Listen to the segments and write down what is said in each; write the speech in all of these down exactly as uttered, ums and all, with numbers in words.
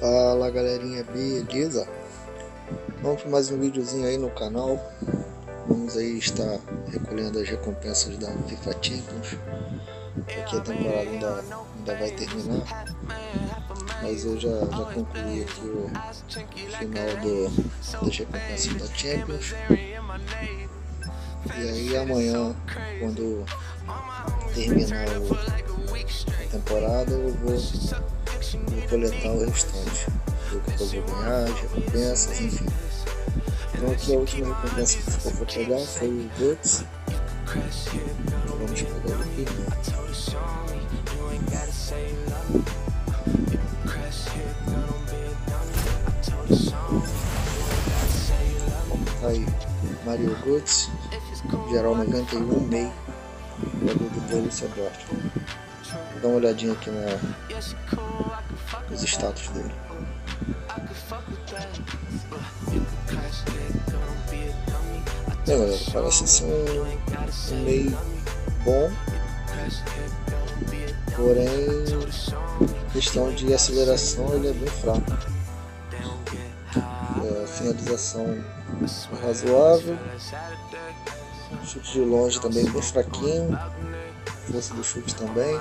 Fala galerinha, beleza? Vamos para mais um videozinho aí no canal. Vamos aí estar recolhendo as recompensas da FIFA Champions. Aqui a temporada ainda, ainda vai terminar, mas eu já, já concluí aqui o final do, das recompensas da Champions. E aí amanhã, quando terminar o, a temporada, eu vou, vou coletar o restante, o que eu vou ganhar, as recompensas, enfim. Então aqui a última recompensa que ficou para pegar foi o Götze. Então, vamos pegar ele aqui. Tá aí, Mario Götze, geral noventa e um, meio, jogador do Borussia Dortmund. Dá uma olhadinha aqui na, nos status dele. É, galera, parece ser um, um meio bom, porém, questão de aceleração ele é bem fraco. É, finalização razoável, chute de longe também bem fraquinho, força do chute também.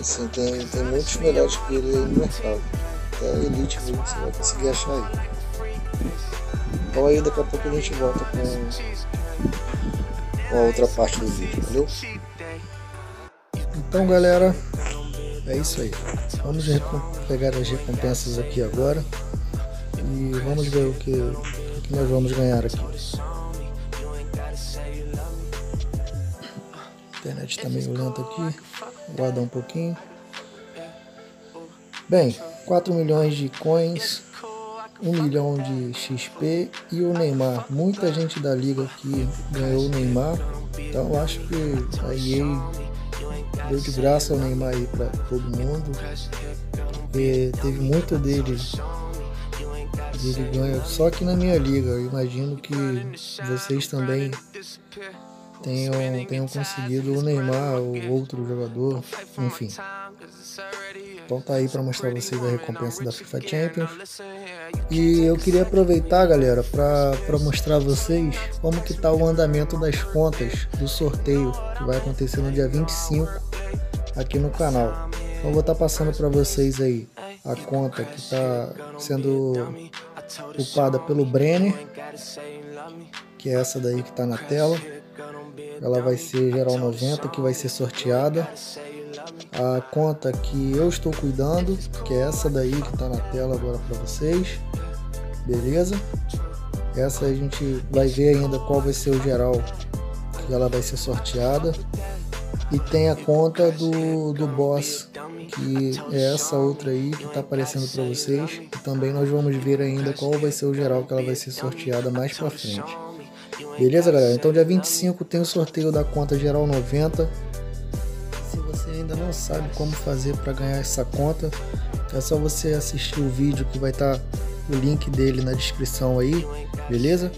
Assim, tem, tem muitos melhores que ele no mercado, até a Elite você vai conseguir achar aí. Então aí daqui a pouco a gente volta com, com a outra parte do vídeo, valeu? Então galera, é isso aí. Vamos pegar as recompensas aqui agora e vamos ver o que, o que nós vamos ganhar aqui. A internet tá meio lenta aqui, guardar um pouquinho. Bem, quatro milhões de coins, um milhão de X P e o Neymar. Muita gente da liga aqui ganhou o Neymar, então acho que a E A deu de graça o Neymar aí para todo mundo. E teve muito dele, dele ganho só que na minha liga. Eu imagino que vocês também tenham, tenham conseguido o Neymar ou outro jogador, enfim. Então tá aí para mostrar vocês a recompensa da FIFA Champions. E eu queria aproveitar, galera, para mostrar a vocês como que tá o andamento das contas do sorteio que vai acontecer no dia vinte e cinco aqui no canal. Então eu vou estar tá passando para vocês aí a conta que está sendo ocupada pelo Brenner, que é essa daí que está na tela. Ela vai ser geral noventa, que vai ser sorteada. A conta que eu estou cuidando, que é essa daí que está na tela agora para vocês, beleza? Essa a gente vai ver ainda qual vai ser o geral que ela vai ser sorteada. E tem a conta do, do boss, que é essa outra aí que está aparecendo para vocês. E também nós vamos ver ainda qual vai ser o geral que ela vai ser sorteada mais para frente. Beleza, galera? Então dia vinte e cinco tem o sorteio da conta geral noventa. Se você ainda não sabe como fazer para ganhar essa conta, é só você assistir o vídeo que vai estar tá o link dele na descrição aí, beleza?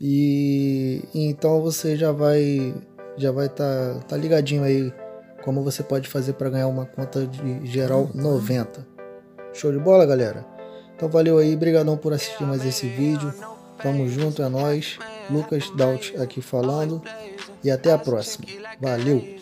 E, e então você já vai já vai tá, tá ligadinho aí como você pode fazer para ganhar uma conta de geral noventa. Show de bola, galera? Então valeu aí, brigadão por assistir mais esse vídeo. Tamo junto, é nóis. Lucas Daut aqui falando e até a próxima. Valeu!